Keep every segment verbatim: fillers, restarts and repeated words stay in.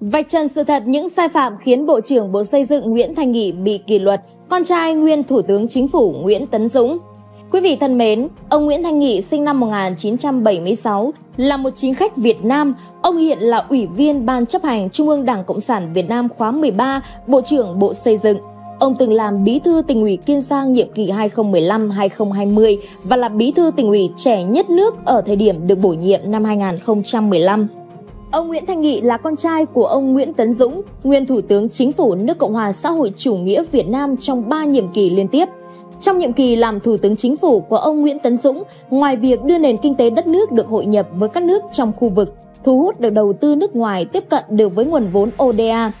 Vạch trần sự thật những sai phạm khiến Bộ trưởng Bộ Xây dựng Nguyễn Thanh Nghị bị kỷ luật, con trai nguyên Thủ tướng Chính phủ Nguyễn Tấn Dũng. Quý vị thân mến, ông Nguyễn Thanh Nghị sinh năm một nghìn chín trăm bảy mươi sáu, là một chính khách Việt Nam. Ông hiện là Ủy viên Ban chấp hành Trung ương Đảng Cộng sản Việt Nam khóa mười ba, Bộ trưởng Bộ Xây dựng. Ông từng làm Bí thư Tỉnh ủy Kiên Giang nhiệm kỳ hai nghìn không trăm mười lăm đến hai nghìn không trăm hai mươi và là Bí thư Tỉnh ủy trẻ nhất nước ở thời điểm được bổ nhiệm năm hai nghìn không trăm mười lăm. Ông Nguyễn Thanh Nghị là con trai của ông Nguyễn Tấn Dũng, nguyên Thủ tướng Chính phủ nước Cộng hòa xã hội chủ nghĩa Việt Nam trong ba nhiệm kỳ liên tiếp. Trong nhiệm kỳ làm Thủ tướng Chính phủ của ông Nguyễn Tấn Dũng, ngoài việc đưa nền kinh tế đất nước được hội nhập với các nước trong khu vực, thu hút được đầu tư nước ngoài tiếp cận được với nguồn vốn O D A.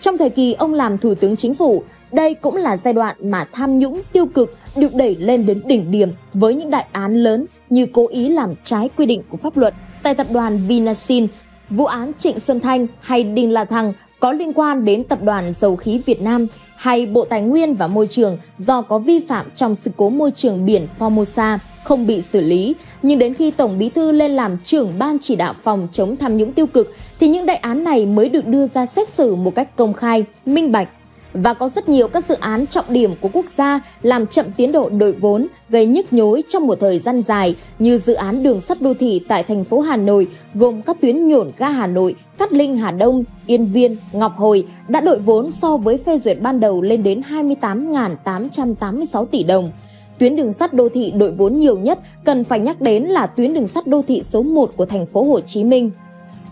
Trong thời kỳ ông làm Thủ tướng Chính phủ, đây cũng là giai đoạn mà tham nhũng tiêu cực được đẩy lên đến đỉnh điểm với những đại án lớn như cố ý làm trái quy định của pháp luật tại tập đoàn Vinashin, vụ án Trịnh Xuân Thanh hay Đinh La Thăng có liên quan đến Tập đoàn Dầu khí Việt Nam, hay Bộ Tài nguyên và Môi trường do có vi phạm trong sự cố môi trường biển Formosa không bị xử lý. Nhưng đến khi Tổng Bí thư lên làm trưởng Ban chỉ đạo phòng chống tham nhũng tiêu cực thì những đại án này mới được đưa ra xét xử một cách công khai, minh bạch. Và có rất nhiều các dự án trọng điểm của quốc gia làm chậm tiến độ đội vốn, gây nhức nhối trong một thời gian dài như dự án đường sắt đô thị tại thành phố Hà Nội gồm các tuyến Nhổn ga Hà Nội, Cát Linh Hà Đông, Yên Viên, Ngọc Hồi đã đội vốn so với phê duyệt ban đầu lên đến hai mươi tám nghìn tám trăm tám mươi sáu tỷ đồng. Tuyến đường sắt đô thị đội vốn nhiều nhất cần phải nhắc đến là tuyến đường sắt đô thị số một của thành phố Hồ Chí Minh.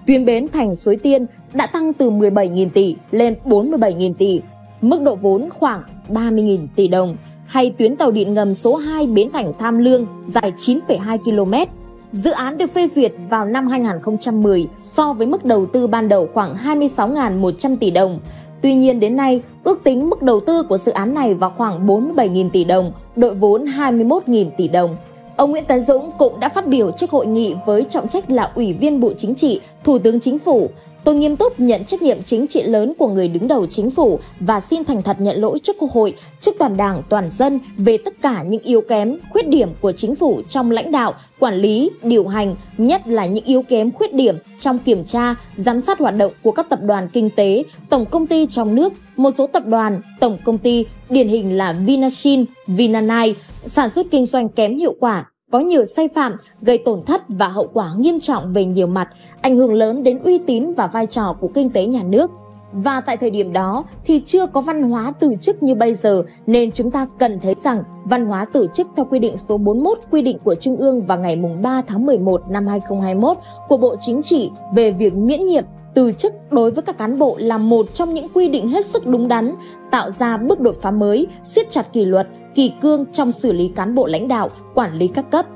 Tuyến bến Thành Suối Tiên đã tăng từ mười bảy nghìn tỷ lên bốn mươi bảy nghìn tỷ. Mức độ vốn khoảng ba mươi nghìn tỷ đồng, hay tuyến tàu điện ngầm số hai Bến Thành Tham Lương dài chín phẩy hai ki lô mét. Dự án được phê duyệt vào năm hai nghìn không trăm mười so với mức đầu tư ban đầu khoảng hai mươi sáu nghìn một trăm tỷ đồng. Tuy nhiên đến nay, ước tính mức đầu tư của dự án này vào khoảng bốn mươi bảy nghìn tỷ đồng, đội vốn hai mươi mốt nghìn tỷ đồng. Ông Nguyễn Tấn Dũng cũng đã phát biểu trước hội nghị với trọng trách là Ủy viên Bộ Chính trị, Thủ tướng Chính phủ. Tôi nghiêm túc nhận trách nhiệm chính trị lớn của người đứng đầu chính phủ và xin thành thật nhận lỗi trước Quốc hội, trước toàn đảng, toàn dân về tất cả những yếu kém, khuyết điểm của chính phủ trong lãnh đạo, quản lý, điều hành, nhất là những yếu kém, khuyết điểm trong kiểm tra, giám sát hoạt động của các tập đoàn kinh tế, tổng công ty trong nước, một số tập đoàn, tổng công ty, điển hình là Vinashin, Vinanai, sản xuất kinh doanh kém hiệu quả, có nhiều sai phạm, gây tổn thất và hậu quả nghiêm trọng về nhiều mặt, ảnh hưởng lớn đến uy tín và vai trò của kinh tế nhà nước. Và tại thời điểm đó thì chưa có văn hóa từ chức như bây giờ, nên chúng ta cần thấy rằng văn hóa từ chức theo quy định số bốn mươi mốt quy định của Trung ương vào ngày ba tháng mười một năm hai nghìn không trăm hai mươi mốt của Bộ Chính trị về việc miễn nhiệm từ chức đối với các cán bộ là một trong những quy định hết sức đúng đắn, tạo ra bước đột phá mới, siết chặt kỷ luật, kỳ cương trong xử lý cán bộ lãnh đạo, quản lý các cấp.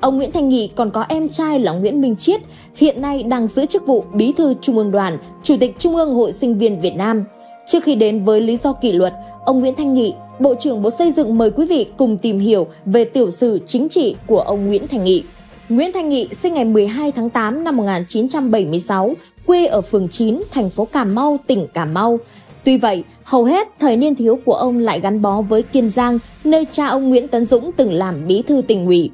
Ông Nguyễn Thanh Nghị còn có em trai là Nguyễn Minh Chiết, hiện nay đang giữ chức vụ Bí thư Trung ương Đoàn, Chủ tịch Trung ương Hội Sinh viên Việt Nam. Trước khi đến với lý do kỷ luật, ông Nguyễn Thanh Nghị, Bộ trưởng Bộ Xây dựng mời quý vị cùng tìm hiểu về tiểu sử chính trị của ông Nguyễn Thanh Nghị. Nguyễn Thanh Nghị sinh ngày mười hai tháng tám năm một nghìn chín trăm bảy mươi sáu, quê ở phường chín, thành phố Cà Mau, tỉnh Cà Mau. Tuy vậy, hầu hết thời niên thiếu của ông lại gắn bó với Kiên Giang, nơi cha ông Nguyễn Tấn Dũng từng làm Bí thư Tỉnh ủy.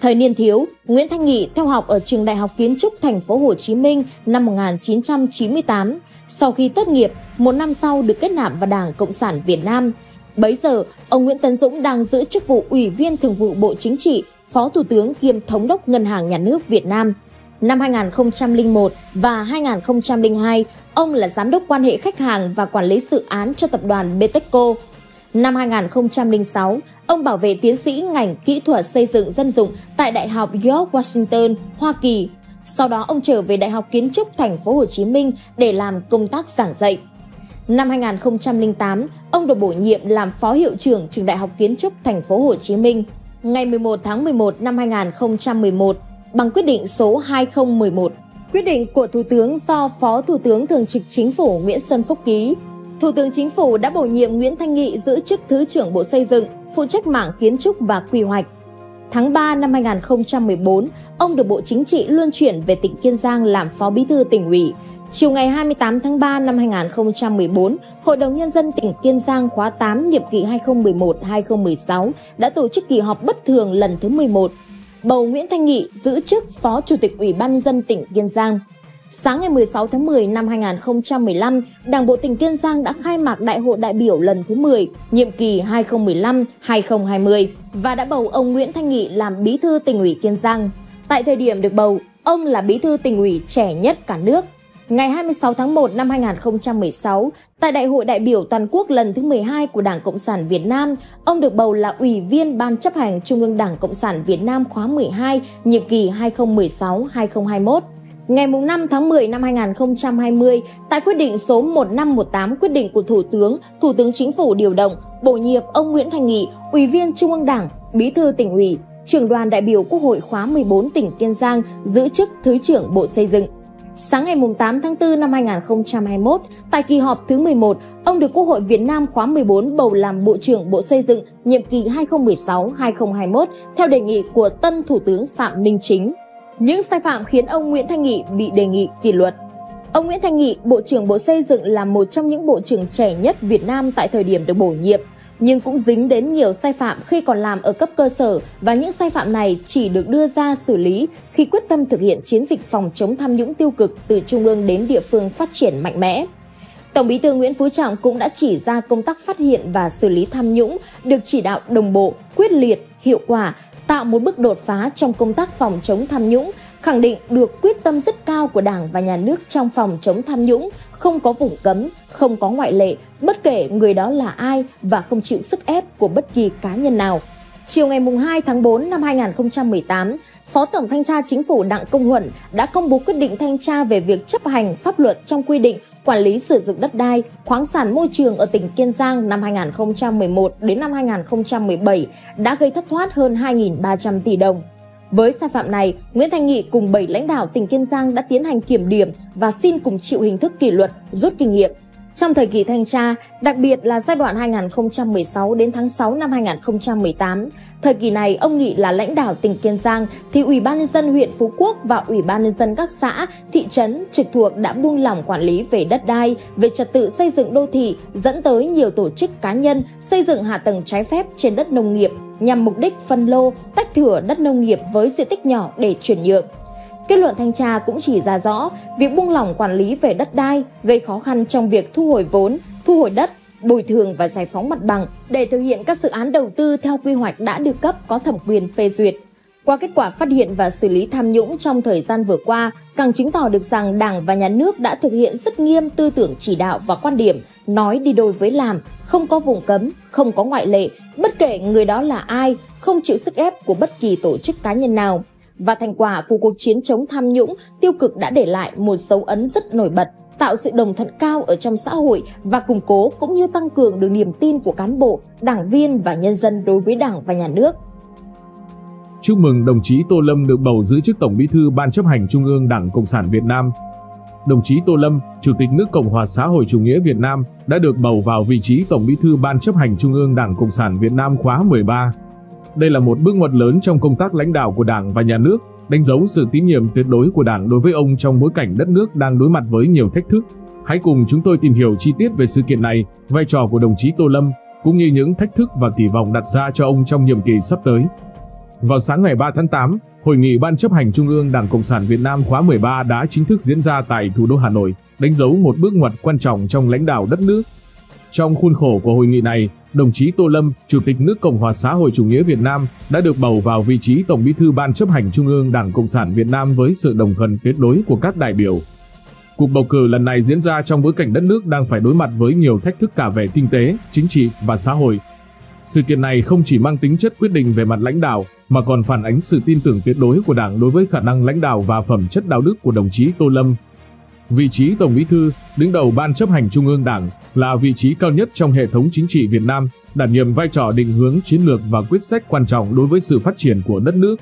Thời niên thiếu, Nguyễn Thanh Nghị theo học ở trường Đại học Kiến trúc Thành phố Hồ Chí Minh năm một nghìn chín trăm chín mươi tám. Sau khi tốt nghiệp, một năm sau được kết nạp vào Đảng Cộng sản Việt Nam. Bấy giờ, ông Nguyễn Tấn Dũng đang giữ chức vụ Ủy viên Thường vụ Bộ Chính trị, Phó Thủ tướng kiêm Thống đốc Ngân hàng Nhà nước Việt Nam. Năm hai nghìn không trăm lẻ một và hai nghìn không trăm lẻ hai, ông là Giám đốc quan hệ khách hàng và quản lý dự án cho Tập đoàn Betexco. Năm hai nghìn không trăm lẻ sáu, ông bảo vệ tiến sĩ ngành kỹ thuật xây dựng dân dụng tại Đại học George Washington, Hoa Kỳ. Sau đó ông trở về Đại học Kiến trúc Thành phố Hồ Chí Minh để làm công tác giảng dạy. Năm hai nghìn không trăm lẻ tám, ông được bổ nhiệm làm Phó hiệu trưởng trường Đại học Kiến trúc Thành phố Hồ Chí Minh. Ngày mười một tháng mười một năm hai nghìn không trăm mười một, bằng quyết định số hai nghìn không trăm mười một, quyết định của Thủ tướng do Phó Thủ tướng Thường trực Chính phủ Nguyễn Xuân Phúc ký, Thủ tướng Chính phủ đã bổ nhiệm Nguyễn Thanh Nghị giữ chức Thứ trưởng Bộ Xây dựng, phụ trách mảng kiến trúc và quy hoạch. Tháng ba năm hai nghìn không trăm mười bốn, ông được Bộ Chính trị luân chuyển về tỉnh Kiên Giang làm Phó Bí thư Tỉnh ủy. Chiều ngày hai mươi tám tháng ba năm hai nghìn không trăm mười bốn, Hội đồng Nhân dân tỉnh Kiên Giang khóa tám nhiệm kỳ hai nghìn không trăm mười một đến hai nghìn không trăm mười sáu đã tổ chức kỳ họp bất thường lần thứ mười một, bầu Nguyễn Thanh Nghị giữ chức Phó Chủ tịch Ủy ban Nhân dân tỉnh Kiên Giang. Sáng ngày mười sáu tháng mười năm hai nghìn không trăm mười lăm, Đảng bộ tỉnh Kiên Giang đã khai mạc Đại hội đại biểu lần thứ mười, nhiệm kỳ hai nghìn không trăm mười lăm đến hai nghìn không trăm hai mươi và đã bầu ông Nguyễn Thanh Nghị làm Bí thư Tỉnh ủy Kiên Giang. Tại thời điểm được bầu, ông là Bí thư Tỉnh ủy trẻ nhất cả nước. Ngày hai mươi sáu tháng một năm hai nghìn không trăm mười sáu, tại Đại hội đại biểu toàn quốc lần thứ mười hai của Đảng Cộng sản Việt Nam, ông được bầu là Ủy viên Ban chấp hành Trung ương Đảng Cộng sản Việt Nam khóa mười hai, nhiệm kỳ hai nghìn không trăm mười sáu đến hai nghìn không trăm hai mươi mốt. Ngày năm tháng mười năm hai nghìn không trăm hai mươi, tại quyết định số một nghìn năm trăm mười tám quyết định của Thủ tướng, Thủ tướng Chính phủ điều động, bổ nhiệm ông Nguyễn Thanh Nghị, Ủy viên Trung ương Đảng, Bí thư Tỉnh ủy, Trưởng đoàn đại biểu Quốc hội khóa mười bốn tỉnh Kiên Giang, giữ chức Thứ trưởng Bộ Xây dựng. Sáng ngày tám tháng tư năm hai nghìn không trăm hai mươi mốt, tại kỳ họp thứ mười một, ông được Quốc hội Việt Nam khóa mười bốn bầu làm Bộ trưởng Bộ Xây dựng nhiệm kỳ hai nghìn không trăm mười sáu đến hai nghìn không trăm hai mươi mốt theo đề nghị của tân Thủ tướng Phạm Minh Chính. Những sai phạm khiến ông Nguyễn Thanh Nghị bị đề nghị kỷ luật. Ông Nguyễn Thanh Nghị, Bộ trưởng Bộ Xây dựng, là một trong những bộ trưởng trẻ nhất Việt Nam tại thời điểm được bổ nhiệm, nhưng cũng dính đến nhiều sai phạm khi còn làm ở cấp cơ sở, và những sai phạm này chỉ được đưa ra xử lý khi quyết tâm thực hiện chiến dịch phòng chống tham nhũng tiêu cực từ trung ương đến địa phương phát triển mạnh mẽ. Tổng Bí thư Nguyễn Phú Trọng cũng đã chỉ ra công tác phát hiện và xử lý tham nhũng được chỉ đạo đồng bộ, quyết liệt, hiệu quả, tạo một bước đột phá trong công tác phòng chống tham nhũng, khẳng định được quyết tâm rất cao của Đảng và Nhà nước trong phòng chống tham nhũng, không có vùng cấm, không có ngoại lệ, bất kể người đó là ai và không chịu sức ép của bất kỳ cá nhân nào. Chiều ngày hai tháng tư năm hai nghìn không trăm mười tám, Phó Tổng Thanh tra Chính phủ Đặng Công Huẩn đã công bố quyết định thanh tra về việc chấp hành pháp luật trong quy định quản lý sử dụng đất đai, khoáng sản môi trường ở tỉnh Kiên Giang năm hai nghìn không trăm mười một đến năm hai nghìn không trăm mười bảy đã gây thất thoát hơn hai nghìn ba trăm tỷ đồng. Với sai phạm này, Nguyễn Thanh Nghị cùng bảy lãnh đạo tỉnh Kiên Giang đã tiến hành kiểm điểm và xin cùng chịu hình thức kỷ luật, rút kinh nghiệm. Trong thời kỳ thanh tra, đặc biệt là giai đoạn hai nghìn không trăm mười sáu đến tháng sáu năm hai nghìn không trăm mười tám, thời kỳ này ông Nghị là lãnh đạo tỉnh Kiên Giang thì Ủy ban nhân dân huyện Phú Quốc và Ủy ban nhân dân các xã, thị trấn trực thuộc đã buông lỏng quản lý về đất đai, về trật tự xây dựng đô thị, dẫn tới nhiều tổ chức cá nhân xây dựng hạ tầng trái phép trên đất nông nghiệp nhằm mục đích phân lô, tách thửa đất nông nghiệp với diện tích nhỏ để chuyển nhượng. Kết luận thanh tra cũng chỉ ra rõ việc buông lỏng quản lý về đất đai gây khó khăn trong việc thu hồi vốn, thu hồi đất, bồi thường và giải phóng mặt bằng để thực hiện các dự án đầu tư theo quy hoạch đã được cấp có thẩm quyền phê duyệt. Qua kết quả phát hiện và xử lý tham nhũng trong thời gian vừa qua, càng chứng tỏ được rằng Đảng và Nhà nước đã thực hiện rất nghiêm tư tưởng chỉ đạo và quan điểm, nói đi đôi với làm, không có vùng cấm, không có ngoại lệ, bất kể người đó là ai, không chịu sức ép của bất kỳ tổ chức cá nhân nào. Và thành quả của cuộc chiến chống tham nhũng tiêu cực đã để lại một dấu ấn rất nổi bật, tạo sự đồng thuận cao ở trong xã hội và củng cố cũng như tăng cường được niềm tin của cán bộ, đảng viên và nhân dân đối với Đảng và Nhà nước. Chúc mừng đồng chí Tô Lâm được bầu giữ chức Tổng Bí thư Ban chấp hành Trung ương Đảng Cộng sản Việt Nam. Đồng chí Tô Lâm, Chủ tịch nước Cộng hòa xã hội chủ nghĩa Việt Nam, đã được bầu vào vị trí Tổng Bí thư Ban chấp hành Trung ương Đảng Cộng sản Việt Nam khóa mười ba. Đây là một bước ngoặt lớn trong công tác lãnh đạo của Đảng và Nhà nước, đánh dấu sự tín nhiệm tuyệt đối của Đảng đối với ông trong bối cảnh đất nước đang đối mặt với nhiều thách thức. Hãy cùng chúng tôi tìm hiểu chi tiết về sự kiện này, vai trò của đồng chí Tô Lâm, cũng như những thách thức và kỳ vọng đặt ra cho ông trong nhiệm kỳ sắp tới. Vào sáng ngày ba tháng tám, Hội nghị Ban chấp hành Trung ương Đảng Cộng sản Việt Nam khóa mười ba đã chính thức diễn ra tại thủ đô Hà Nội, đánh dấu một bước ngoặt quan trọng trong lãnh đạo đất nước. Trong khuôn khổ của hội nghị này, đồng chí Tô Lâm, Chủ tịch nước Cộng hòa xã hội chủ nghĩa Việt Nam, đã được bầu vào vị trí Tổng Bí thư Ban chấp hành Trung ương Đảng Cộng sản Việt Nam với sự đồng thuận tuyệt đối của các đại biểu. Cuộc bầu cử lần này diễn ra trong bối cảnh đất nước đang phải đối mặt với nhiều thách thức cả về kinh tế, chính trị và xã hội. Sự kiện này không chỉ mang tính chất quyết định về mặt lãnh đạo, mà còn phản ánh sự tin tưởng tuyệt đối của Đảng đối với khả năng lãnh đạo và phẩm chất đạo đức của đồng chí Tô Lâm. Vị trí Tổng Bí thư, đứng đầu Ban chấp hành Trung ương Đảng, là vị trí cao nhất trong hệ thống chính trị Việt Nam, đảm nhiệm vai trò định hướng chiến lược và quyết sách quan trọng đối với sự phát triển của đất nước.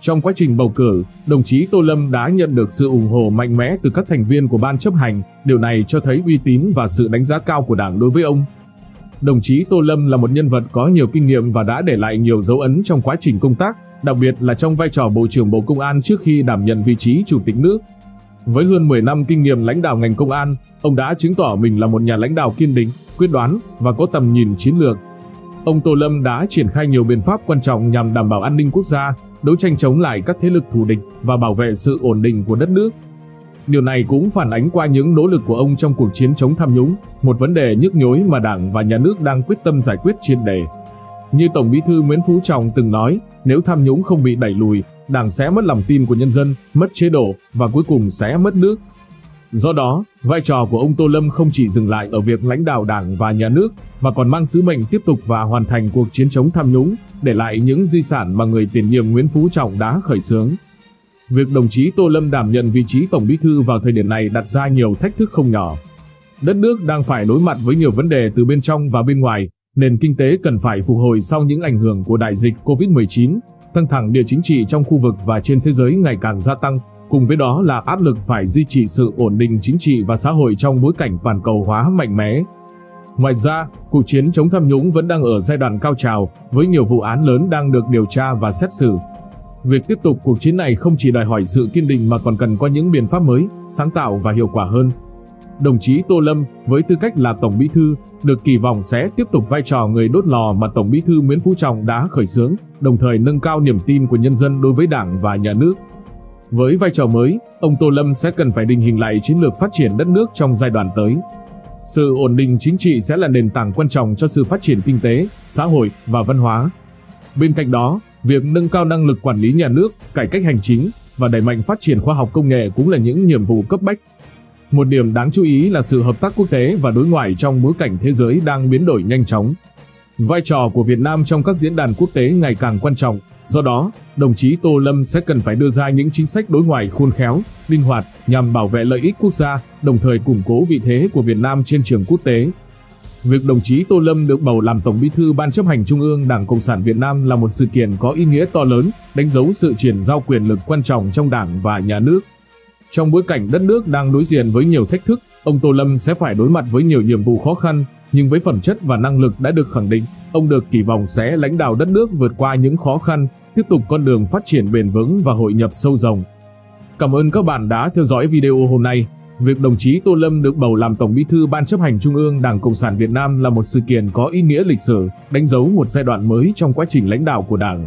Trong quá trình bầu cử, đồng chí Tô Lâm đã nhận được sự ủng hộ mạnh mẽ từ các thành viên của Ban chấp hành, điều này cho thấy uy tín và sự đánh giá cao của Đảng đối với ông. Đồng chí Tô Lâm là một nhân vật có nhiều kinh nghiệm và đã để lại nhiều dấu ấn trong quá trình công tác, đặc biệt là trong vai trò Bộ trưởng Bộ Công an trước khi đảm nhận vị trí Chủ tịch nước. Với hơn mười năm kinh nghiệm lãnh đạo ngành công an, ông đã chứng tỏ mình là một nhà lãnh đạo kiên định, quyết đoán và có tầm nhìn chiến lược. Ông Tô Lâm đã triển khai nhiều biện pháp quan trọng nhằm đảm bảo an ninh quốc gia, đấu tranh chống lại các thế lực thù địch và bảo vệ sự ổn định của đất nước. Điều này cũng phản ánh qua những nỗ lực của ông trong cuộc chiến chống tham nhũng, một vấn đề nhức nhối mà Đảng và Nhà nước đang quyết tâm giải quyết triệt để. Như Tổng Bí thư Nguyễn Phú Trọng từng nói, nếu tham nhũng không bị đẩy lùi, Đảng sẽ mất lòng tin của nhân dân, mất chế độ và cuối cùng sẽ mất nước. Do đó, vai trò của ông Tô Lâm không chỉ dừng lại ở việc lãnh đạo Đảng và Nhà nước, mà còn mang sứ mệnh tiếp tục và hoàn thành cuộc chiến chống tham nhũng, để lại những di sản mà người tiền nhiệm Nguyễn Phú Trọng đã khởi xướng. Việc đồng chí Tô Lâm đảm nhận vị trí Tổng Bí thư vào thời điểm này đặt ra nhiều thách thức không nhỏ. Đất nước đang phải đối mặt với nhiều vấn đề từ bên trong và bên ngoài, nền kinh tế cần phải phục hồi sau những ảnh hưởng của đại dịch Covid mười chín, căng thẳng địa chính trị trong khu vực và trên thế giới ngày càng gia tăng, cùng với đó là áp lực phải duy trì sự ổn định chính trị và xã hội trong bối cảnh toàn cầu hóa mạnh mẽ. Ngoài ra, cuộc chiến chống tham nhũng vẫn đang ở giai đoạn cao trào, với nhiều vụ án lớn đang được điều tra và xét xử. Việc tiếp tục cuộc chiến này không chỉ đòi hỏi sự kiên định mà còn cần có những biện pháp mới, sáng tạo và hiệu quả hơn. Đồng chí Tô Lâm, với tư cách là Tổng Bí thư, được kỳ vọng sẽ tiếp tục vai trò người đốt lò mà Tổng Bí thư Nguyễn Phú Trọng đã khởi xướng, đồng thời nâng cao niềm tin của nhân dân đối với Đảng và Nhà nước. Với vai trò mới, ông Tô Lâm sẽ cần phải định hình lại chiến lược phát triển đất nước trong giai đoạn tới. Sự ổn định chính trị sẽ là nền tảng quan trọng cho sự phát triển kinh tế, xã hội và văn hóa. Bên cạnh đó, việc nâng cao năng lực quản lý nhà nước, cải cách hành chính và đẩy mạnh phát triển khoa học công nghệ cũng là những nhiệm vụ cấp bách. Một điểm đáng chú ý là sự hợp tác quốc tế và đối ngoại trong bối cảnh thế giới đang biến đổi nhanh chóng. Vai trò của Việt Nam trong các diễn đàn quốc tế ngày càng quan trọng, do đó, đồng chí Tô Lâm sẽ cần phải đưa ra những chính sách đối ngoại khôn khéo, linh hoạt nhằm bảo vệ lợi ích quốc gia, đồng thời củng cố vị thế của Việt Nam trên trường quốc tế. Việc đồng chí Tô Lâm được bầu làm Tổng Bí thư Ban Chấp hành Trung ương Đảng Cộng sản Việt Nam là một sự kiện có ý nghĩa to lớn, đánh dấu sự chuyển giao quyền lực quan trọng trong Đảng và Nhà nước. Trong bối cảnh đất nước đang đối diện với nhiều thách thức, ông Tô Lâm sẽ phải đối mặt với nhiều nhiệm vụ khó khăn, nhưng với phẩm chất và năng lực đã được khẳng định, ông được kỳ vọng sẽ lãnh đạo đất nước vượt qua những khó khăn, tiếp tục con đường phát triển bền vững và hội nhập sâu rộng. Cảm ơn các bạn đã theo dõi video hôm nay. Việc đồng chí Tô Lâm được bầu làm Tổng Bí thư Ban Chấp hành Trung ương Đảng Cộng sản Việt Nam là một sự kiện có ý nghĩa lịch sử, đánh dấu một giai đoạn mới trong quá trình lãnh đạo của Đảng.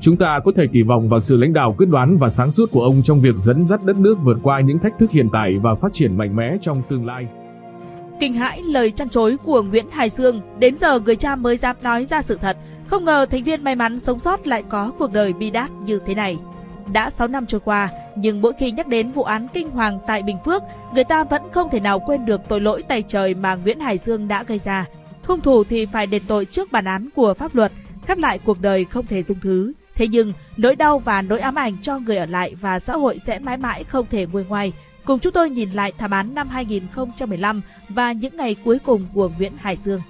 Chúng ta có thể kỳ vọng vào sự lãnh đạo quyết đoán và sáng suốt của ông trong việc dẫn dắt đất nước vượt qua những thách thức hiện tại và phát triển mạnh mẽ trong tương lai. Kinh hãi lời chăn trối của Nguyễn Hải Dương, đến giờ người cha mới dám nói ra sự thật. Không ngờ thành viên may mắn sống sót lại có cuộc đời bi đát như thế này. Đã sáu năm trôi qua, nhưng mỗi khi nhắc đến vụ án kinh hoàng tại Bình Phước, người ta vẫn không thể nào quên được tội lỗi tày trời mà Nguyễn Hải Dương đã gây ra. Hung thủ thì phải đền tội trước bản án của pháp luật, khép lại cuộc đời không thể dung thứ. Thế nhưng, nỗi đau và nỗi ám ảnh cho người ở lại và xã hội sẽ mãi mãi không thể nguôi ngoai. Cùng chúng tôi nhìn lại thảm án năm hai nghìn không trăm mười lăm và những ngày cuối cùng của Nguyễn Hải Dương.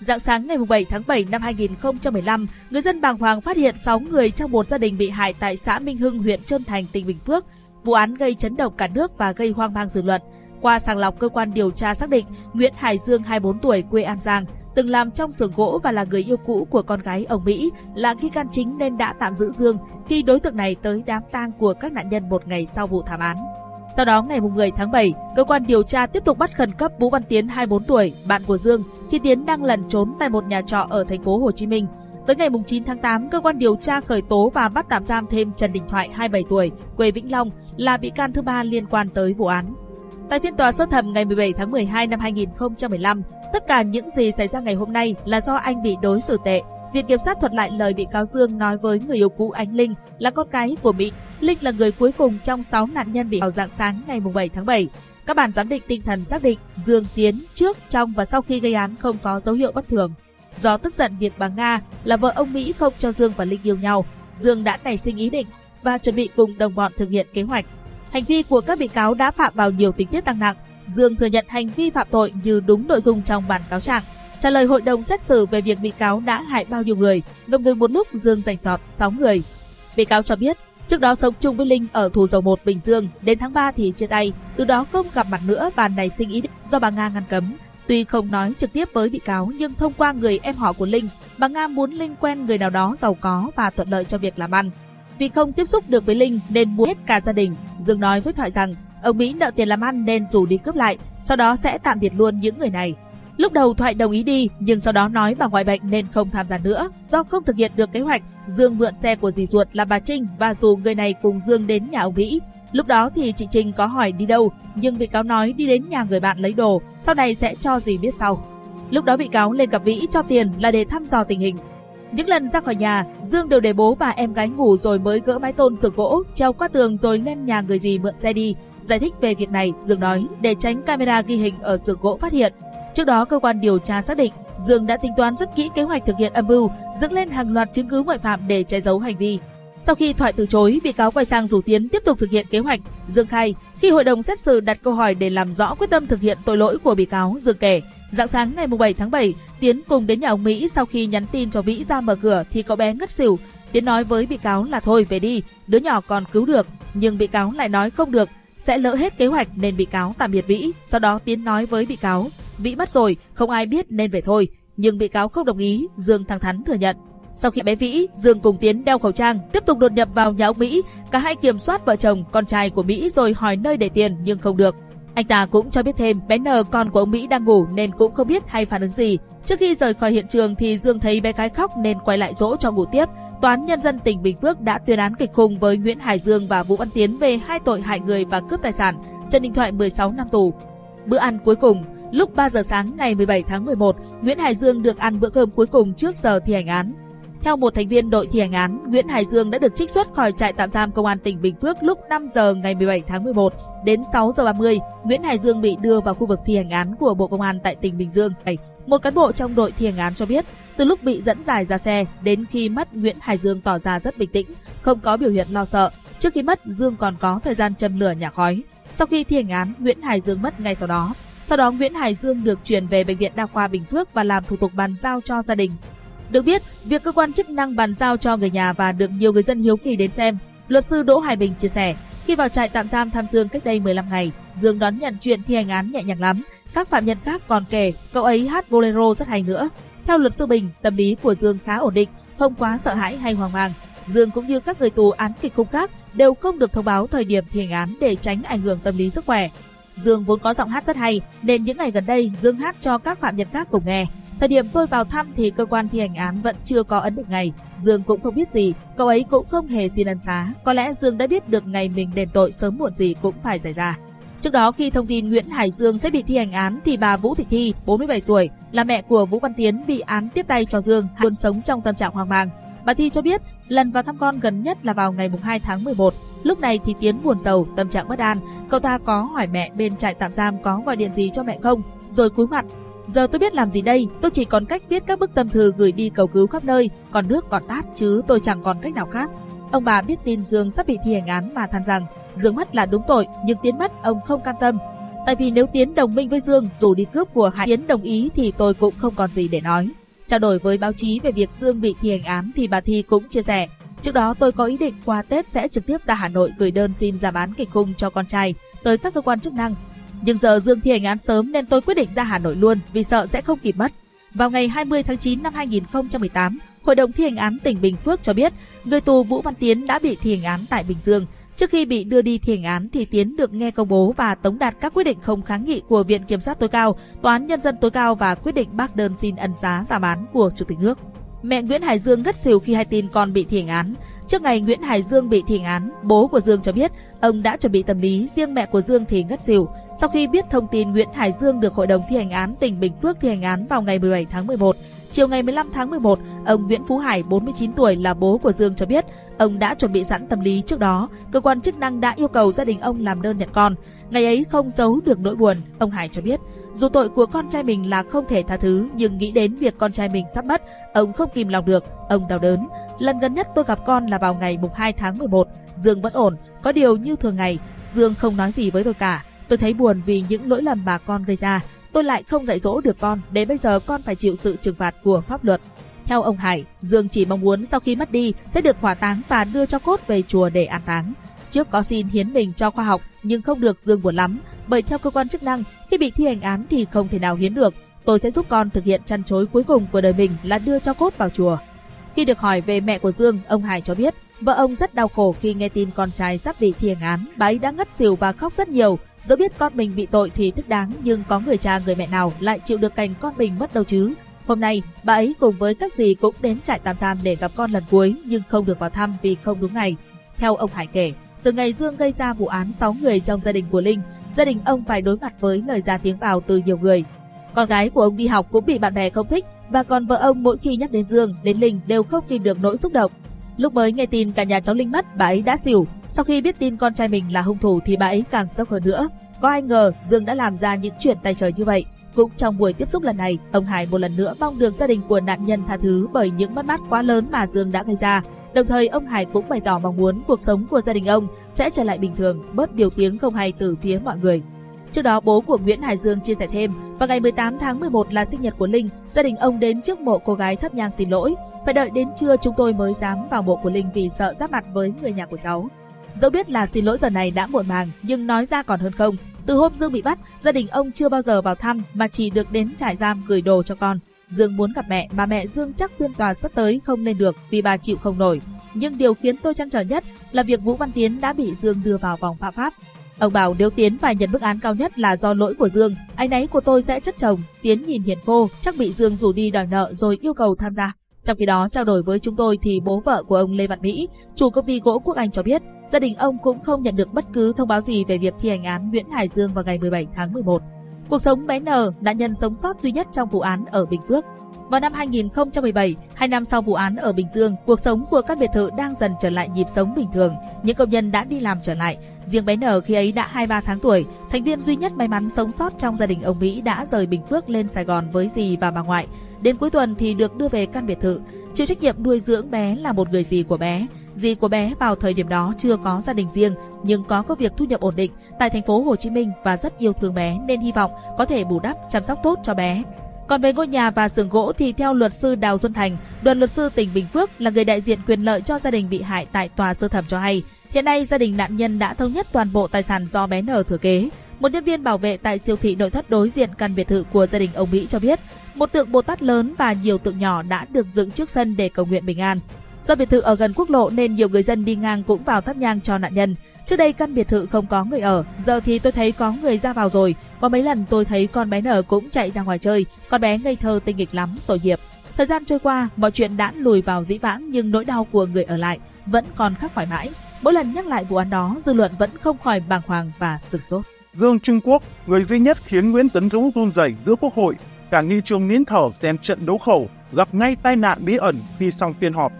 Rạng sáng ngày bảy tháng bảy năm hai nghìn không trăm mười lăm, người dân bàng hoàng phát hiện sáu người trong một gia đình bị hại tại xã Minh Hưng, huyện Trơn Thành, tỉnh Bình Phước. Vụ án gây chấn động cả nước và gây hoang mang dư luận. Qua sàng lọc, cơ quan điều tra xác định Nguyễn Hải Dương, hai mươi bốn tuổi, quê An Giang, từng làm trong xưởng gỗ và là người yêu cũ của con gái ông Mỹ, là nghi can chính nên đã tạm giữ Dương khi đối tượng này tới đám tang của các nạn nhân một ngày sau vụ thảm án. Sau đó, ngày mười tháng bảy, cơ quan điều tra tiếp tục bắt khẩn cấp Vũ Văn Tiến, hai mươi bốn tuổi, bạn của Dương, khi Tiến đang lẩn trốn tại một nhà trọ ở thành phố Hồ Chí Minh. Tới ngày chín tháng tám, cơ quan điều tra khởi tố và bắt tạm giam thêm Trần Đình Thoại, hai mươi bảy tuổi, quê Vĩnh Long, là bị can thứ ba liên quan tới vụ án. Tại phiên tòa sơ thẩm ngày mười bảy tháng mười hai năm hai nghìn không trăm mười lăm, tất cả những gì xảy ra ngày hôm nay là do anh bị đối xử tệ. Viện kiểm sát thuật lại lời bị cáo Dương nói với người yêu cũ anh Linh, là con gái của Mỹ. Linh là người cuối cùng trong sáu nạn nhân bị vào rạng sáng ngày bảy tháng bảy. Các bản giám định tinh thần xác định Dương Tiến trước, trong và sau khi gây án không có dấu hiệu bất thường. Do tức giận việc bà Nga là vợ ông Mỹ không cho Dương và Linh yêu nhau, Dương đã nảy sinh ý định và chuẩn bị cùng đồng bọn thực hiện kế hoạch. Hành vi của các bị cáo đã phạm vào nhiều tình tiết tăng nặng. Dương thừa nhận hành vi phạm tội như đúng nội dung trong bản cáo trạng. Trả lời hội đồng xét xử về việc bị cáo đã hại bao nhiêu người, ngậm ngừng một lúc Dương giành giọt sáu người. Bị cáo cho biết trước đó sống chung với Linh ở Thủ Dầu Một, Bình Dương, đến tháng ba thì chia tay, từ đó không gặp mặt nữa và nảy sinh ý định do bà Nga ngăn cấm. Tuy không nói trực tiếp với bị cáo nhưng thông qua người em họ của Linh, bà Nga muốn Linh quen người nào đó giàu có và thuận lợi cho việc làm ăn. Vì không tiếp xúc được với Linh nên mua hết cả gia đình. Dương nói với Thoại rằng ông Mỹ nợ tiền làm ăn nên rủ đi cướp lại, sau đó sẽ tạm biệt luôn những người này. Lúc đầu Thoại đồng ý đi nhưng sau đó nói bà ngoại bệnh nên không tham gia nữa. Do không thực hiện được kế hoạch, Dương mượn xe của dì ruột là bà Trinh và rủ người này cùng Dương đến nhà ông Mỹ. Lúc đó thì chị Trình có hỏi đi đâu, nhưng bị cáo nói đi đến nhà người bạn lấy đồ, sau này sẽ cho dì biết sau. Lúc đó bị cáo lên gặp Vĩ cho tiền là để thăm dò tình hình. Những lần ra khỏi nhà, Dương đều để bố và em gái ngủ rồi mới gỡ mái tôn giường gỗ, treo qua tường rồi lên nhà người dì mượn xe đi. Giải thích về việc này, Dương nói để tránh camera ghi hình ở giường gỗ phát hiện. Trước đó, cơ quan điều tra xác định Dương đã tính toán rất kỹ kế hoạch thực hiện âm mưu, dựng lên hàng loạt chứng cứ ngoại phạm để che giấu hành vi. Sau khi Thoại từ chối, bị cáo quay sang rủ Tiến tiếp tục thực hiện kế hoạch. Dương khai, khi hội đồng xét xử đặt câu hỏi để làm rõ quyết tâm thực hiện tội lỗi của bị cáo, Dương kể, rạng sáng ngày bảy tháng bảy, Tiến cùng đến nhà ông Mỹ, sau khi nhắn tin cho Vĩ ra mở cửa thì cậu bé ngất xỉu. Tiến nói với bị cáo là thôi về đi, đứa nhỏ còn cứu được, nhưng bị cáo lại nói không được, sẽ lỡ hết kế hoạch nên bị cáo tạm biệt Vĩ. Sau đó Tiến nói với bị cáo, Vĩ mất rồi, không ai biết nên về thôi, nhưng bị cáo không đồng ý, Dương thẳng thắn thừa nhận. Sau khi bé Vĩ, Dương cùng Tiến đeo khẩu trang, tiếp tục đột nhập vào nhà ông Mỹ. Cả hai kiểm soát vợ chồng, con trai của Mỹ rồi hỏi nơi để tiền nhưng không được. Anh ta cũng cho biết thêm bé N, con của ông Mỹ đang ngủ nên cũng không biết hay phản ứng gì. Trước khi rời khỏi hiện trường thì Dương thấy bé gái khóc nên quay lại dỗ cho ngủ tiếp. Tòa án Nhân dân tỉnh Bình Phước đã tuyên án kịch khung với Nguyễn Hải Dương và Vũ Văn Tiến về hai tội hại người và cướp tài sản, Trần Đình Thoại mười sáu năm tù. Bữa ăn cuối cùng. Lúc ba giờ sáng ngày mười bảy tháng mười một, Nguyễn Hải Dương được ăn bữa cơm cuối cùng trước giờ thi hành án. Theo một thành viên đội thi hành án, Nguyễn Hải Dương đã được trích xuất khỏi trại tạm giam Công an tỉnh Bình Phước lúc năm giờ ngày mười bảy tháng mười một. Đến sáu giờ ba mươi, Nguyễn Hải Dương bị đưa vào khu vực thi hành án của Bộ Công an tại tỉnh Bình Dương. Một cán bộ trong đội thi hành án cho biết, từ lúc bị dẫn giải ra xe đến khi mất, Nguyễn Hải Dương tỏ ra rất bình tĩnh, không có biểu hiện lo sợ. Trước khi mất, Dương còn có thời gian châm lửa nhả khói. Sau khi thi hành án, Nguyễn Hải Dương mất ngay sau đó. Sau đó, Nguyễn Hải Dương được chuyển về Bệnh viện Đa khoa Bình Phước và làm thủ tục bàn giao cho gia đình. Được biết, việc cơ quan chức năng bàn giao cho người nhà và được nhiều người dân hiếu kỳ đến xem. Luật sư Đỗ Hải Bình chia sẻ, khi vào trại tạm giam Tham Dương cách đây mười lăm ngày, Dương đón nhận chuyện thi hành án nhẹ nhàng lắm. Các phạm nhân khác còn kể, cậu ấy hát bolero rất hay nữa. Theo luật sư Bình, tâm lý của Dương khá ổn định, không quá sợ hãi hay hoang mang. Dương cũng như các người tù án kịch khung khác đều không được thông báo thời điểm thi hành án để tránh ảnh hưởng tâm lý sức khỏe. Dương vốn có giọng hát rất hay nên những ngày gần đây Dương hát cho các phạm nhân khác cùng nghe. Thời điểm tôi vào thăm thì cơ quan thi hành án vẫn chưa có ấn định ngày, Dương cũng không biết gì, cậu ấy cũng không hề xin ân xá. Có lẽ Dương đã biết được ngày mình đền tội sớm muộn gì cũng phải xảy ra. Trước đó khi thông tin Nguyễn Hải Dương sẽ bị thi hành án thì bà Vũ Thị Thi, bốn mươi bảy tuổi, là mẹ của Vũ Văn Tiến bị án tiếp tay cho Dương, luôn sống trong tâm trạng hoang mang. Bà Thi cho biết lần vào thăm con gần nhất là vào ngày hai tháng mười một. Lúc này thì Tiến buồn rầu, tâm trạng bất an. Cậu ta có hỏi mẹ bên trại tạm giam có gọi điện gì cho mẹ không, rồi cúi mặt. Giờ tôi biết làm gì đây, tôi chỉ còn cách viết các bức tâm thư gửi đi cầu cứu khắp nơi, còn nước còn tát chứ tôi chẳng còn cách nào khác. Ông bà biết tin Dương sắp bị thi hành án mà than rằng Dương mất là đúng tội, nhưng Tiến mất ông không can tâm. Tại vì nếu Tiến đồng minh với Dương, dù đi cướp của Hải, Tiến đồng ý thì tôi cũng không còn gì để nói. Trao đổi với báo chí về việc Dương bị thi hành án thì bà Thi cũng chia sẻ, trước đó tôi có ý định qua Tết sẽ trực tiếp ra Hà Nội gửi đơn xin ra bán kịch khung cho con trai tới các cơ quan chức năng. Nhưng giờ Dương thi hành án sớm nên tôi quyết định ra Hà Nội luôn vì sợ sẽ không kịp mất. Vào ngày hai mươi tháng chín năm hai nghìn không trăm mười tám, Hội đồng thi hành án tỉnh Bình Phước cho biết người tù Vũ Văn Tiến đã bị thi hành án tại Bình Dương. Trước khi bị đưa đi thi hành án thì Tiến được nghe công bố và tống đạt các quyết định không kháng nghị của Viện Kiểm sát tối cao, Tòa án Nhân dân tối cao và quyết định bác đơn xin ân xá ra bán của Chủ tịch nước. Mẹ Nguyễn Hải Dương ngất xỉu khi hay tin con bị thi hành án. Trước ngày Nguyễn Hải Dương bị thi hành án, bố của Dương cho biết ông đã chuẩn bị tâm lý, riêng mẹ của Dương thì ngất xỉu. Sau khi biết thông tin Nguyễn Hải Dương được Hội đồng thi hành án tỉnh Bình Phước thi hành án vào ngày mười bảy tháng mười một, chiều ngày mười lăm tháng mười một, ông Nguyễn Phú Hải, bốn mươi chín tuổi, là bố của Dương cho biết ông đã chuẩn bị sẵn tâm lý trước đó. Cơ quan chức năng đã yêu cầu gia đình ông làm đơn nhận con. Ngày ấy không giấu được nỗi buồn, ông Hải cho biết dù tội của con trai mình là không thể tha thứ, nhưng nghĩ đến việc con trai mình sắp mất, ông không kìm lòng được, ông đau đớn. Lần gần nhất tôi gặp con là vào ngày hai tháng mười một. Dương vẫn ổn, có điều như thường ngày, Dương không nói gì với tôi cả. Tôi thấy buồn vì những lỗi lầm bà con gây ra. Tôi lại không dạy dỗ được con, đến bây giờ con phải chịu sự trừng phạt của pháp luật. Theo ông Hải, Dương chỉ mong muốn sau khi mất đi sẽ được hỏa táng và đưa cho cốt về chùa để an táng. Trước có xin hiến mình cho khoa học nhưng không được, Dương buồn lắm, bởi theo cơ quan chức năng, khi bị thi hành án thì không thể nào hiến được. Tôi sẽ giúp con thực hiện trăn trối cuối cùng của đời mình là đưa cho cốt vào chùa. Khi được hỏi về mẹ của Dương, ông Hải cho biết vợ ông rất đau khổ khi nghe tin con trai sắp bị thi hành án. Bà ấy đã ngất xỉu và khóc rất nhiều. Dẫu biết con mình bị tội thì tức đáng, nhưng có người cha người mẹ nào lại chịu được cảnh con mình mất đâu chứ. Hôm nay, bà ấy cùng với các dì cũng đến trại tạm giam để gặp con lần cuối, nhưng không được vào thăm vì không đúng ngày. Theo ông Hải kể, Từ ngày Dương gây ra vụ án sáu người trong gia đình của Linh, gia đình ông phải đối mặt với lời ra tiếng vào từ nhiều người. Con gái của ông đi học cũng bị bạn bè không thích, và còn vợ ông mỗi khi nhắc đến Dương, đến Linh đều không kìm được nỗi xúc động. Lúc mới nghe tin cả nhà cháu Linh mất, bà ấy đã xỉu. Sau khi biết tin con trai mình là hung thủ thì bà ấy càng sốc hơn nữa. Có ai ngờ Dương đã làm ra những chuyện tay trời như vậy. Cũng trong buổi tiếp xúc lần này, ông Hải một lần nữa mong được gia đình của nạn nhân tha thứ bởi những mất mát quá lớn mà Dương đã gây ra. Đồng thời, ông Hải cũng bày tỏ mong muốn cuộc sống của gia đình ông sẽ trở lại bình thường, bớt điều tiếng không hay từ phía mọi người. Trước đó, bố của Nguyễn Hải Dương chia sẻ thêm, vào ngày mười tám tháng mười một là sinh nhật của Linh, gia đình ông đến trước mộ cô gái thắp nhang xin lỗi. Phải đợi đến trưa chúng tôi mới dám vào mộ của Linh vì sợ giáp mặt với người nhà của cháu. Dẫu biết là xin lỗi giờ này đã muộn màng, nhưng nói ra còn hơn không. Từ hôm Dương bị bắt, gia đình ông chưa bao giờ vào thăm mà chỉ được đến trại giam gửi đồ cho con. Dương muốn gặp mẹ mà mẹ Dương chắc phiên tòa sắp tới không lên được vì bà chịu không nổi. Nhưng điều khiến tôi trăn trở nhất là việc Vũ Văn Tiến đã bị Dương đưa vào vòng phạm pháp. Ông bảo nếu Tiến phải nhận bức án cao nhất là do lỗi của Dương, áy náy của tôi sẽ chất chồng. Tiến nhìn hiền khô, chắc bị Dương rủ đi đòi nợ rồi yêu cầu tham gia. Trong khi đó, trao đổi với chúng tôi thì bố vợ của ông Lê Văn Mỹ, chủ công ty gỗ Quốc Anh cho biết, gia đình ông cũng không nhận được bất cứ thông báo gì về việc thi hành án Nguyễn Hải Dương vào ngày mười bảy tháng mười một. Cuộc sống bé N, nạn nhân sống sót duy nhất trong vụ án ở Bình Phước. Vào năm hai nghìn không trăm mười bảy, hai năm sau vụ án ở Bình Dương, cuộc sống của các biệt thự đang dần trở lại nhịp sống bình thường. Những công nhân đã đi làm trở lại. Riêng bé N khi ấy đã hai mươi ba tháng tuổi, thành viên duy nhất may mắn sống sót trong gia đình ông Mỹ đã rời Bình Phước lên Sài Gòn với dì và bà ngoại. Đến cuối tuần thì được đưa về căn biệt thự. Chịu trách nhiệm nuôi dưỡng bé là một người dì của bé. Dì của bé vào thời điểm đó chưa có gia đình riêng, nhưng có công việc thu nhập ổn định tại thành phố Hồ Chí Minh và rất yêu thương bé nên hy vọng có thể bù đắp chăm sóc tốt cho bé. Còn về ngôi nhà và xưởng gỗ thì theo luật sư Đào Xuân Thành, đoàn luật sư tỉnh Bình Phước là người đại diện quyền lợi cho gia đình bị hại tại tòa sơ thẩm cho hay, hiện nay gia đình nạn nhân đã thống nhất toàn bộ tài sản do bé N thừa kế. Một nhân viên bảo vệ tại siêu thị nội thất đối diện căn biệt thự của gia đình ông Mỹ cho biết, một tượng Bồ Tát lớn và nhiều tượng nhỏ đã được dựng trước sân để cầu nguyện bình an. Do biệt thự ở gần quốc lộ nên nhiều người dân đi ngang cũng vào thắp nhang cho nạn nhân. Trước đây căn biệt thự không có người ở, giờ thì tôi thấy có người ra vào rồi. Có mấy lần tôi thấy con bé N cũng chạy ra ngoài chơi, con bé ngây thơ tinh nghịch lắm, tội nghiệp. Thời gian trôi qua, mọi chuyện đã lùi vào dĩ vãng nhưng nỗi đau của người ở lại vẫn còn khắc khoải mãi. Mỗi lần nhắc lại vụ án đó, dư luận vẫn không khỏi bàng hoàng và sửng sốt. Dương Trung Quốc, người duy nhất khiến Nguyễn Tấn Dũng run rẩy giữa quốc hội, cả nghị trường nín thở xem trận đấu khẩu, gặp ngay tai nạn bí ẩn khi xong phiên họp.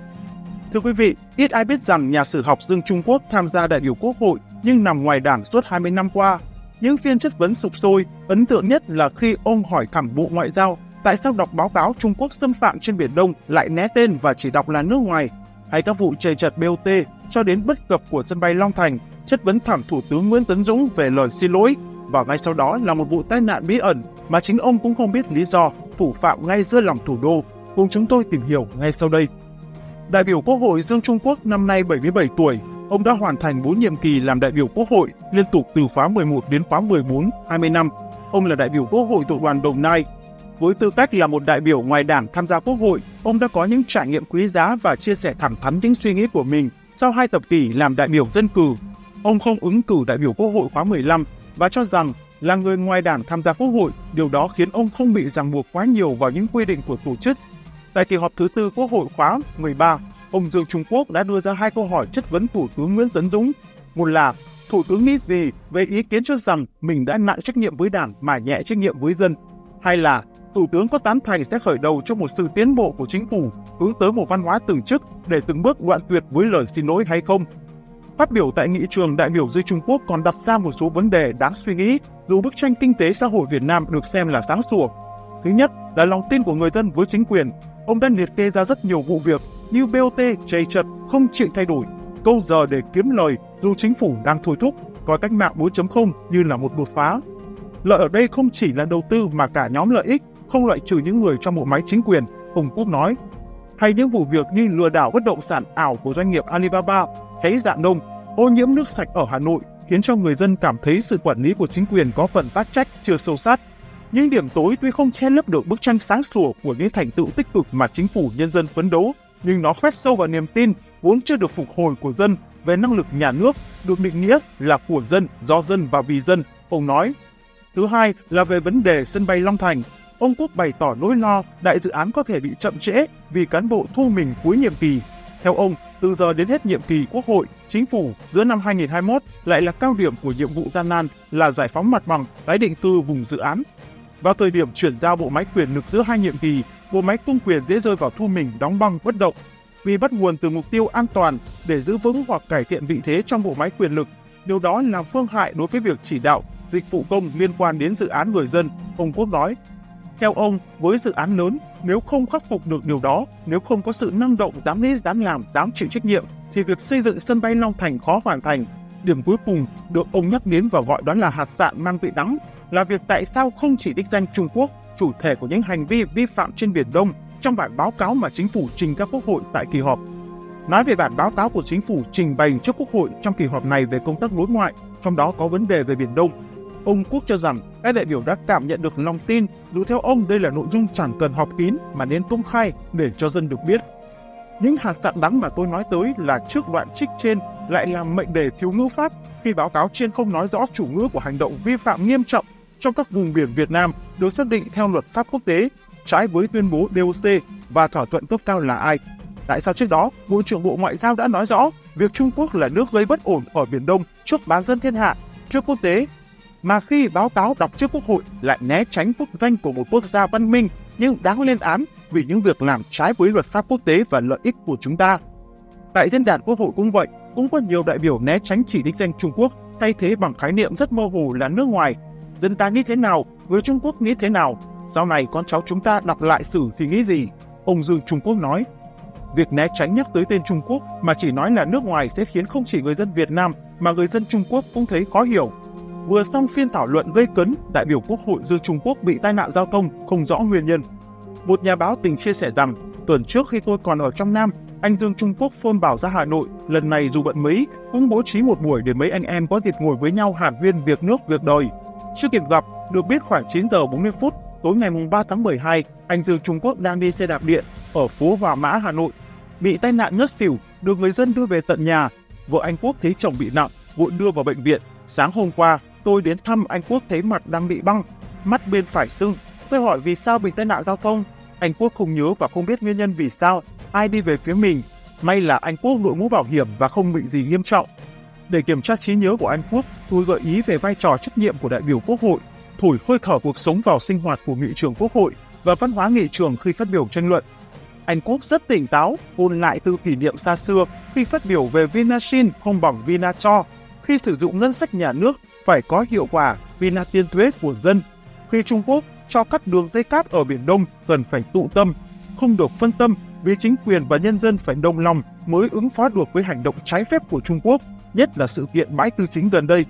Thưa quý vị, ít ai biết rằng nhà sử học Dương Trung Quốc tham gia đại biểu quốc hội nhưng nằm ngoài đảng suốt hai mươi năm qua. Những phiên chất vấn sục sôi, ấn tượng nhất là khi ông hỏi thẳng Bộ Ngoại giao tại sao đọc báo cáo Trung Quốc xâm phạm trên Biển Đông lại né tên và chỉ đọc là nước ngoài, hay các vụ trầy trật bê o tê cho đến bất cập của sân bay Long Thành, chất vấn thẳng Thủ tướng Nguyễn Tấn Dũng về lời xin lỗi, và ngay sau đó là một vụ tai nạn bí ẩn mà chính ông cũng không biết lý do, thủ phạm ngay giữa lòng thủ đô. Cùng chúng tôi tìm hiểu ngay sau đây. Đại biểu Quốc hội Dương Trung Quốc năm nay bảy mươi bảy tuổi, ông đã hoàn thành bốn nhiệm kỳ làm đại biểu Quốc hội, liên tục từ khóa mười một đến khóa mười bốn, hai mươi năm. Ông là đại biểu Quốc hội Hội đoàn Đồng Nai. Với tư cách là một đại biểu ngoài đảng tham gia Quốc hội, ông đã có những trải nghiệm quý giá và chia sẻ thẳng thắn những suy nghĩ của mình sau hai thập kỷ làm đại biểu dân cử. Ông không ứng cử đại biểu Quốc hội khóa mười lăm và cho rằng là người ngoài đảng tham gia Quốc hội, điều đó khiến ông không bị ràng buộc quá nhiều vào những quy định của tổ chức. Tại kỳ họp thứ tư Quốc hội khóa mười ba, ông Dương Trung Quốc đã đưa ra hai câu hỏi chất vấn Thủ tướng Nguyễn Tấn Dũng. Một là, Thủ tướng nghĩ gì về ý kiến cho rằng mình đã nặng trách nhiệm với đảng mà nhẹ trách nhiệm với dân? Hai là, Thủ tướng có tán thành sẽ khởi đầu cho một sự tiến bộ của chính phủ hướng tới một văn hóa từng chức để từng bước đoạn tuyệt với lời xin lỗi hay không? Phát biểu tại nghị trường, đại biểu Dương Trung Quốc còn đặt ra một số vấn đề đáng suy nghĩ dù bức tranh kinh tế xã hội Việt Nam được xem là sáng sủa. Thứ nhất là lòng tin của người dân với chính quyền. Ông đã liệt kê ra rất nhiều vụ việc như bê o tê trầy trật, không chịu thay đổi, câu giờ để kiếm lời dù chính phủ đang thôi thúc, coi cách mạng bốn chấm không như là một đột phá. Lợi ở đây không chỉ là đầu tư mà cả nhóm lợi ích, không loại trừ những người trong bộ máy chính quyền, Hùng Quốc nói. Hay những vụ việc như lừa đảo bất động sản ảo của doanh nghiệp Alibaba, cháy Rạng Đông, ô nhiễm nước sạch ở Hà Nội khiến cho người dân cảm thấy sự quản lý của chính quyền có phần tắc trách, chưa sâu sát. Những điểm tối tuy không che lấp được bức tranh sáng sủa của những thành tựu tích cực mà chính phủ nhân dân phấn đấu, nhưng nó khoét sâu vào niềm tin vốn chưa được phục hồi của dân về năng lực nhà nước được định nghĩa là của dân, do dân và vì dân, ông nói. Thứ hai là về vấn đề sân bay Long Thành. Ông Quốc bày tỏ nỗi lo đại dự án có thể bị chậm trễ vì cán bộ thu mình cuối nhiệm kỳ. Theo ông, từ giờ đến hết nhiệm kỳ Quốc hội, Chính phủ giữa năm hai nghìn không trăm hai mươi mốt lại là cao điểm của nhiệm vụ gian nan là giải phóng mặt bằng, tái định cư vùng dự án. Vào thời điểm chuyển giao bộ máy quyền lực giữa hai nhiệm kỳ, bộ máy công quyền dễ rơi vào thu mình, đóng băng, bất động. Vì bắt nguồn từ mục tiêu an toàn để giữ vững hoặc cải thiện vị thế trong bộ máy quyền lực, điều đó là phương hại đối với việc chỉ đạo, dịch vụ công liên quan đến dự án người dân, ông Quốc nói. Theo ông, với dự án lớn, nếu không khắc phục được điều đó, nếu không có sự năng động, dám nghĩ, dám làm, dám chịu trách nhiệm, thì việc xây dựng sân bay Long Thành khó hoàn thành. Điểm cuối cùng được ông nhắc đến và gọi đó là hạt sạn mang vị đắng, là việc tại sao không chỉ đích danh Trung Quốc, chủ thể của những hành vi vi phạm trên Biển Đông, trong bản báo cáo mà chính phủ trình các quốc hội tại kỳ họp. Nói về bản báo cáo của chính phủ trình bày trước quốc hội trong kỳ họp này về công tác đối ngoại, trong đó có vấn đề về Biển Đông, ông Quốc cho rằng các đại biểu đã cảm nhận được lòng tin, dù theo ông đây là nội dung chẳng cần họp kín mà nên công khai để cho dân được biết. Những hạt sạn đắng mà tôi nói tới là trước đoạn trích trên lại làm mệnh đề thiếu ngữ pháp khi báo cáo trên không nói rõ chủ ngữ của hành động vi phạm nghiêm trọng trong các vùng biển Việt Nam được xác định theo luật pháp quốc tế, trái với tuyên bố đê o xê và thỏa thuận cấp cao là ai. Tại sao trước đó, Bộ trưởng Bộ Ngoại giao đã nói rõ việc Trung Quốc là nước gây bất ổn ở Biển Đông trước bán dân thiên hạ, trước quốc tế, mà khi báo cáo đọc trước Quốc hội lại né tránh quốc danh của một quốc gia văn minh nhưng đáng lên án vì những việc làm trái với luật pháp quốc tế và lợi ích của chúng ta. Tại diễn đàn Quốc hội cũng vậy, cũng có nhiều đại biểu né tránh chỉ đích danh Trung Quốc, thay thế bằng khái niệm rất mơ hồ là nước ngoài. Dân ta nghĩ thế nào, người Trung Quốc nghĩ thế nào, sau này con cháu chúng ta đọc lại sử thì nghĩ gì, ông Dương Trung Quốc nói. Việc né tránh nhắc tới tên Trung Quốc mà chỉ nói là nước ngoài sẽ khiến không chỉ người dân Việt Nam mà người dân Trung Quốc cũng thấy khó hiểu. Vừa xong phiên thảo luận gây cấn, đại biểu Quốc hội Dương Trung Quốc bị tai nạn giao thông không rõ nguyên nhân. Một nhà báo tình chia sẻ rằng, tuần trước khi tôi còn ở trong Nam, anh Dương Trung Quốc phone bảo ra Hà Nội, lần này dù bận mấy, cũng bố trí một buổi để mấy anh em có dịp ngồi với nhau hàn huyên việc nước việc đời. Chưa kịp gặp, được biết khoảng chín giờ bốn mươi phút, tối ngày ba tháng mười hai, anh Dương Trung Quốc đang đi xe đạp điện ở phố Hòa Mã, Hà Nội. Bị tai nạn ngất xỉu, được người dân đưa về tận nhà. Vợ anh Quốc thấy chồng bị nặng, vội đưa vào bệnh viện. Sáng hôm qua, tôi đến thăm anh Quốc thấy mặt đang bị băng, mắt bên phải sưng. Tôi hỏi vì sao bị tai nạn giao thông. Anh Quốc không nhớ và không biết nguyên nhân vì sao, ai đi về phía mình. May là anh Quốc đội mũ bảo hiểm và không bị gì nghiêm trọng. Để kiểm tra trí nhớ của anh Quốc, tôi gợi ý về vai trò trách nhiệm của đại biểu Quốc hội, thổi hơi thở cuộc sống vào sinh hoạt của nghị trường Quốc hội và văn hóa nghị trường khi phát biểu tranh luận. Anh Quốc rất tỉnh táo, ôn lại từ kỷ niệm xa xưa khi phát biểu về Vinashin không bằng Vinacho, khi sử dụng ngân sách nhà nước phải có hiệu quả, Vina tiên thuế của dân. Khi Trung Quốc cho cắt đường dây cáp ở Biển Đông cần phải tụ tâm, không được phân tâm vì chính quyền và nhân dân phải đồng lòng mới ứng phó được với hành động trái phép của Trung Quốc, nhất là sự kiện bãi tư chính gần đây.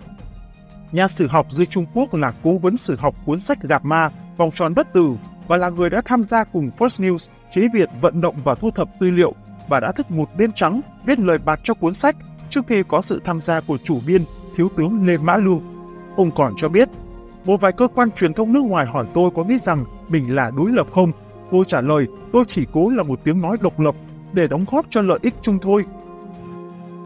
Nhà sử học dưới Trung Quốc là cố vấn sử học cuốn sách Gạp Ma, Vòng tròn bất tử và là người đã tham gia cùng Fox News, chế Việt vận động và thu thập tư liệu và đã thức một đêm trắng viết lời bạt cho cuốn sách trước khi có sự tham gia của chủ biên Thiếu tướng Lê Mã Lương. Ông còn cho biết, một vài cơ quan truyền thông nước ngoài hỏi tôi có nghĩ rằng mình là đối lập không? Tôi trả lời, tôi chỉ cố là một tiếng nói độc lập để đóng góp cho lợi ích chung thôi,